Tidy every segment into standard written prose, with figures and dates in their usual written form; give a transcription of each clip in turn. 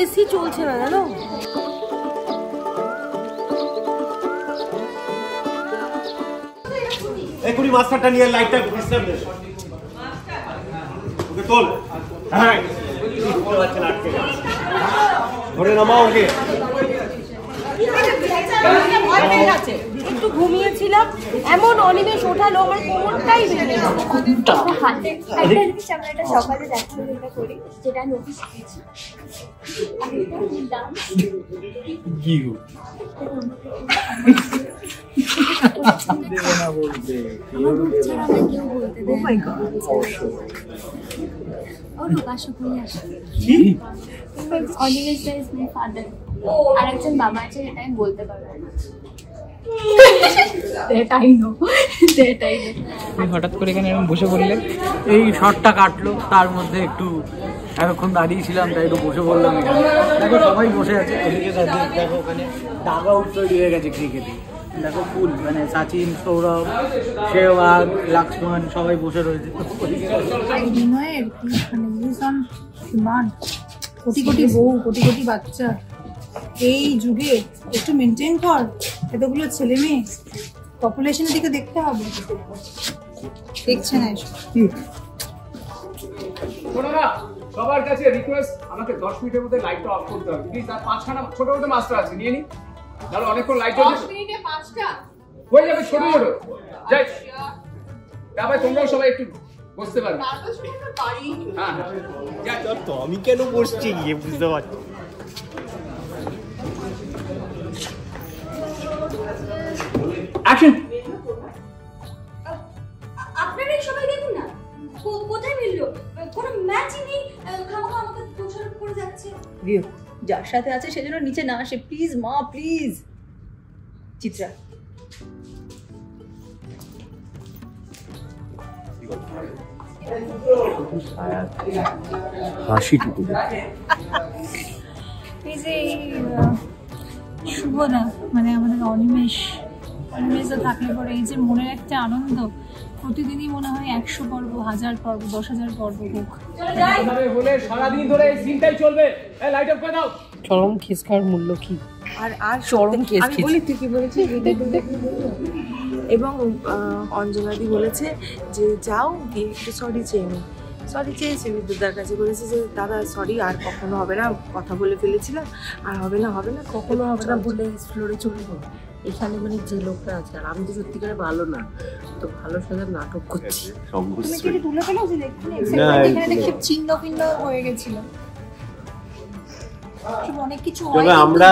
AC চলছে না জানো। এই কুড়ি মাস্টারটা নিয়ে লাইটটা ডিসটার্ব দে ওকে তোল। হ্যাঁ ওর বাচ্চা আটকে গেছে ধরে নামাও ওকে। ভয় পেয়ে গেছে একটু ঘুমিয়েছিলাম এমন অনিমেষ ওঠালো আমার কোমরটাই ভেঙে গেল। একটা সকালে যাচ্ছিটা করি যেটা নোটিশ দিয়েছি আর একজন বাবা আছে যেটা আমি বলতে পারবো না। হঠাৎ করে এখানে বসে পড়লে এই শর্টটা কাটলো তার মধ্যে একটু এতক্ষণ দাঁড়িয়েছিলাম তাই একটু বসে পড়লাম। দেখো সবাই বসে আছে দেখো ওখানে টাকা তৈরি হয়ে গেছে ক্রিকেটে। দেখো ফুল মানে সচিন সৌরভ শেহওয়াগ লক্ষ্মণ সবাই বসে রয়েছে। কোটি কোটি বউ কোটি কোটি বাচ্চা এই যুগে একটু মেনটেন কর এতগুলো ছেলে মেয়ে পপুলেশনের দিকে দেখতে হবে। দেখছে না সবার কাছে রিকোয়েস্ট আমাকে 10 মিনিটের মধ্যে লাইটটা অফ করতে হবে প্লিজ। আর পাঁচখানা ছোট ছোট মাস্টার আছে নিয়ে নিন তাহলে অনেকক্ষণ লাইট হয়ে যাবে। 10 মিনিটে পাঁচটা হয়ে যাবে ছোট ছোট যাই তারপরে তোমরাও সবাই একটু বসতে পারবে। হ্যাঁ যাই তো আমি কেন বসছি গিয়ে বুঝতে পারছি। আপনারা সবাই দেখুন না কোথায় মিললো কোনো ম্যাচই নেই খাওয়া আমাকে দোষারোপ করে যাচ্ছে। যার সাথে আছে সেজন্য নিচে না আসে প্লিজ মা প্লিজ। চিত্রা হাসিটুকু এই যে শুভ না মানে আমাদের অনিমেষ অনিমেষও থাকলে পরে এই যে মনের একটা আনন্দ প্রতিদিনই মনে হয় 100 পর্ব 1000 পর্ব 10000 পর্ব হোক এভাবে হলে সারা দিন ধরে এই সিনটাই চলবে। এই লাইট অফ করে দাও। চরম খিসকার মূল্য কি আর আর চরম খিস আমি বলি তুই কি বলেছিস এবং অঞ্জনাদি বলেছে যে যাও গিয়ে একটু সরি চেয়ে নি। সরি চেয়েছি বিদ্যুদার কাছে বলেছি যে দাদা সরি আর কখনো হবে না কথা বলে ফেলেছিলাম আর হবে না হবে না কখনো হবে না বলে ফ্লোরে চলে গেল। এখানে মানে যে লোকটা আছে আর আমি তো সত্যিকারে ভালো না তো ভালো সাথে নাটক করছি চিহ্ন ভিন্ন হয়ে গেছিল অনেক কিছু। আমরা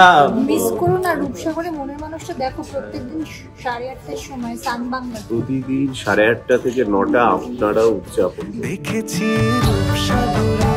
মিস করো না রূপসাগরে মনের মানুষটা দেখো প্রত্যেকদিন 8:30 সময় সান বাংলা প্রতিদিন 8:30 থেকে 9টা আপনারা উদযাপন দেখেছি রূপসাগরে।